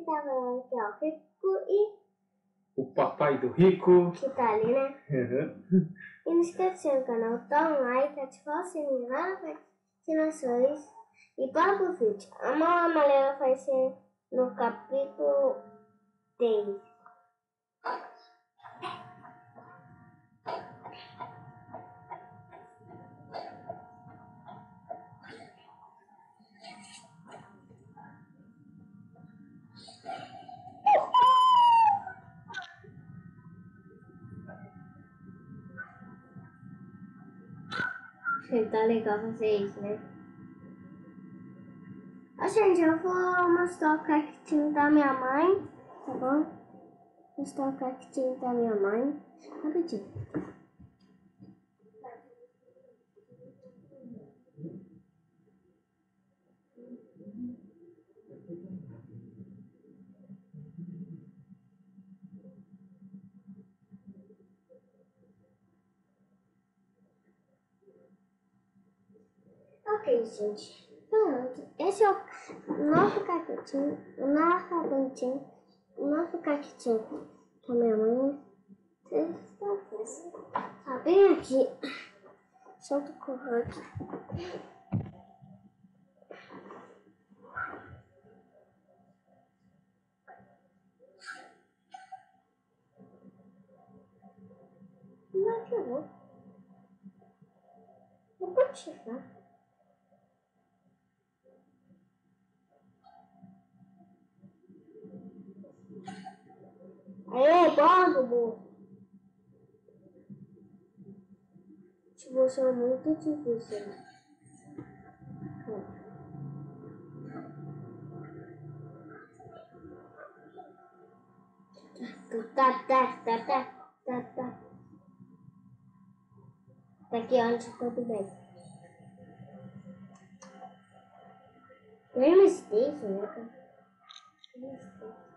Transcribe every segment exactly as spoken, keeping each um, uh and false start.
que tava, que é o rico e... O papai do rico. Que tá ali, né? Uhum. E não esquece de se inscrever no canal, dá um like, ativar o sininho lá para notificações. E bora pro vídeo. A mão amarela vai ser no capítulo dez. Tá legal fazer isso, né? Ó, gente, eu vou mostrar o cactinho da minha mãe, tá bom? Mostrar o cactinho da minha mãe. Rapidinho. Ok, gente. Pronto. Esse é o nosso caquetinho, o nosso bantinho, o nosso caquetinho da minha mãe. Vocês estão vendo? Tá bem aqui. Solta o corro aqui. Não é que eu vou. Não pode chegar. Aê, bora, Bubu! Tipo, isso é muito difícil. Tá, tá, tá, tá, tá, tá. Tá aqui onde tudo bem. Não é mistério, né? Não é mistério.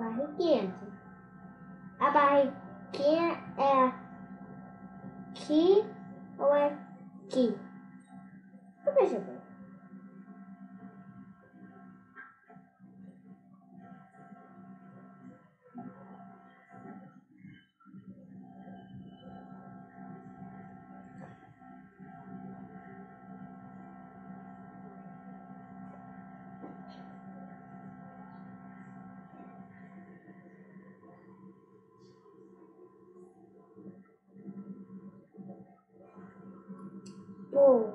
Barriguinha. A barriguinha é aqui ou é aqui? Eu vejo bem. Pô,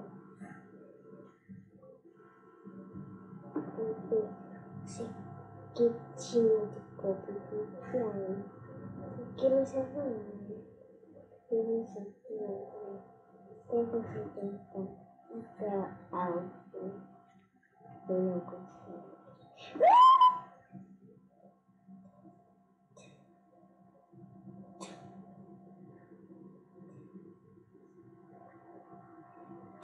esse quentinho de copo de frango, que não serve pra mim, que não serve pra mim, tem que se tentar até algo que eu não consigo. Tum.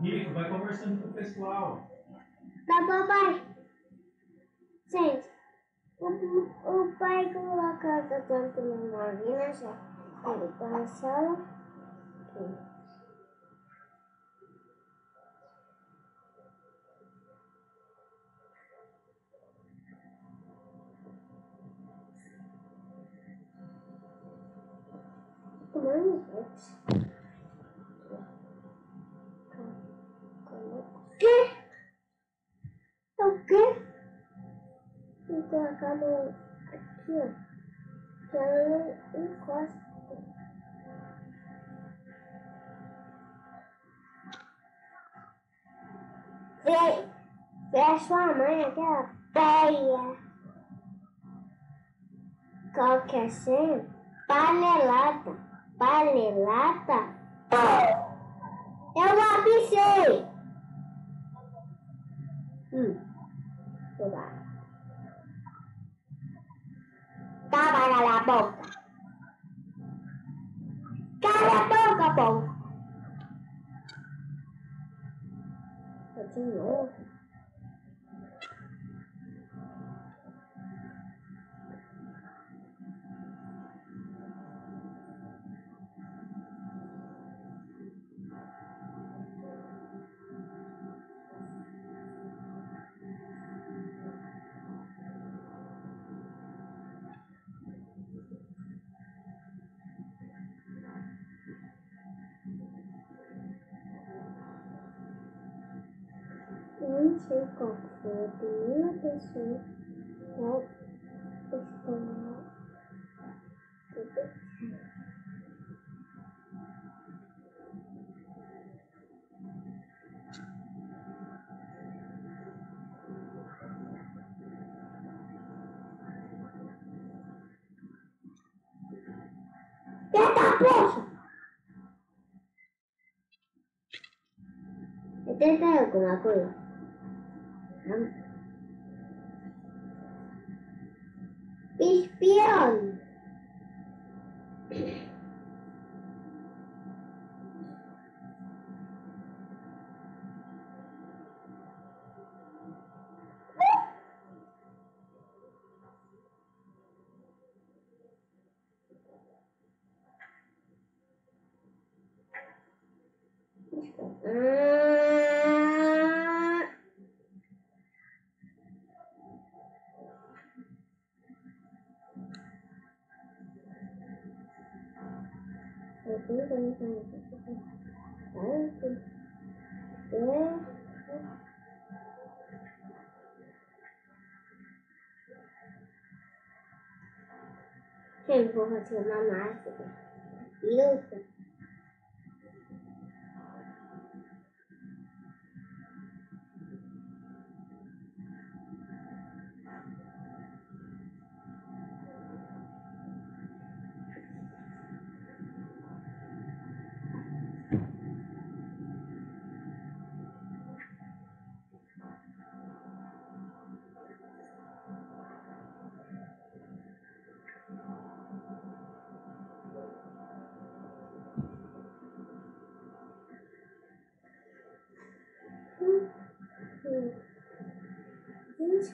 Rico, vai conversando com o pessoal. Tá bom, pai. Gente, o, o pai coloca a tampa numa vina já. Ele tá na sala. Tomando os quê? O quê? Vou colocar no... aqui, ó. Que ela não encosta. Vê, vê a sua mãe, aquela feia. Qual que é assim? Panelada. Panelada? Eu lapicei! Hum. Vou lá. Cala a boca. Cala a boca, boca. De novo. Não sei qual foi a primeira pessoa que estava tenta, poxa! Eu tentei alguma coisa. Espião. Eu vou fazer uma máscara. Luta.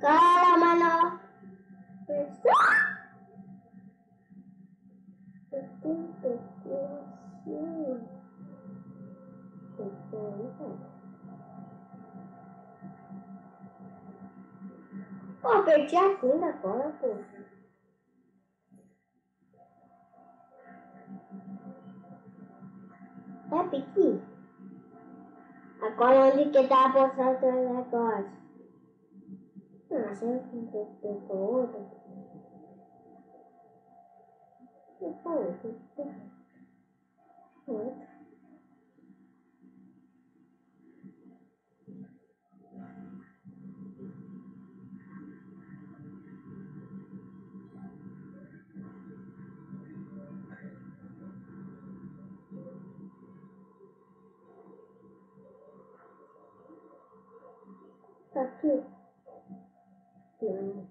cala, mano! Pô, perdi a fim da cola, pô. É piqui. Agora onde que dá pra botar o teu negócio? Ah, sempre tem que ter com outra. Eu falei, tem que ter com outra. Aqui. Não.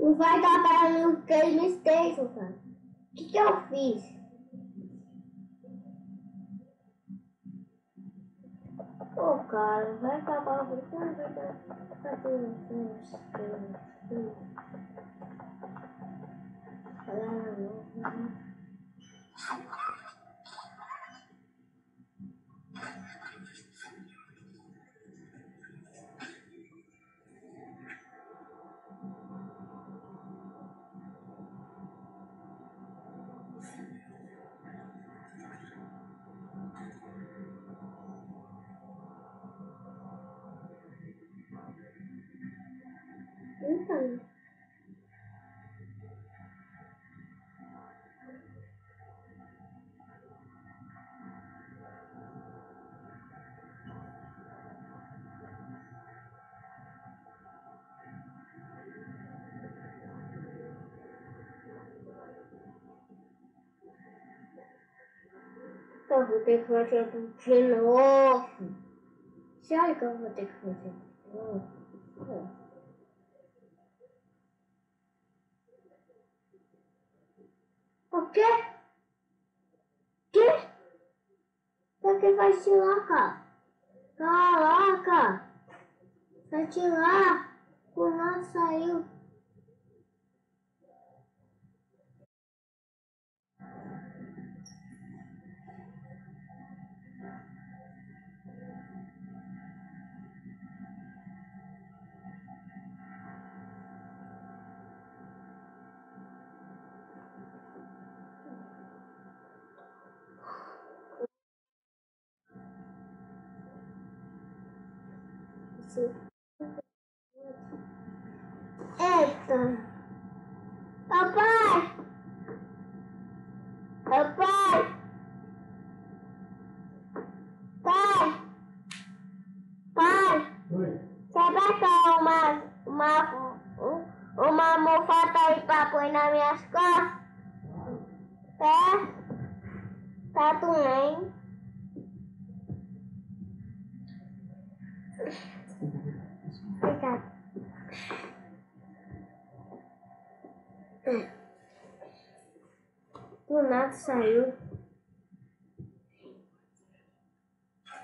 Não vai dar para o que eles me estejam, cara. O que, que eu fiz? Pô, cara, vai acabar com tudo. Então, eu vou ter que fazer tudo de novo. Sério que eu vou ter que fazer tudo de novo? O quê? Quê? Por que vai te lá, cara? Caraca! Vai te lá! O não saiu! Eita! Papai! Papai! Pai! Pai! Oi. Sabe aquela uma, uma, uma almofada aí pra pôr nas minhas costas? É? Tá também. Obrigada. Do nada saiu.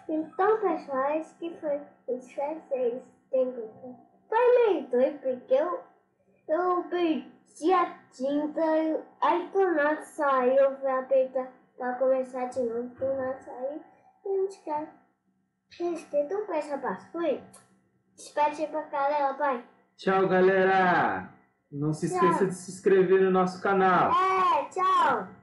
Então, pessoal, isso que foi os vocês têm que... Foi meio doido, porque eu, eu perdi a tinta, eu, aí do nada saiu, eu fui apertar pra começar de novo, do nada saiu, e a gente quer... Então, pessoal, foi... Despede pra galera, pai. Tchau, galera. Não se tchau. Esqueça de se inscrever no nosso canal. É, tchau.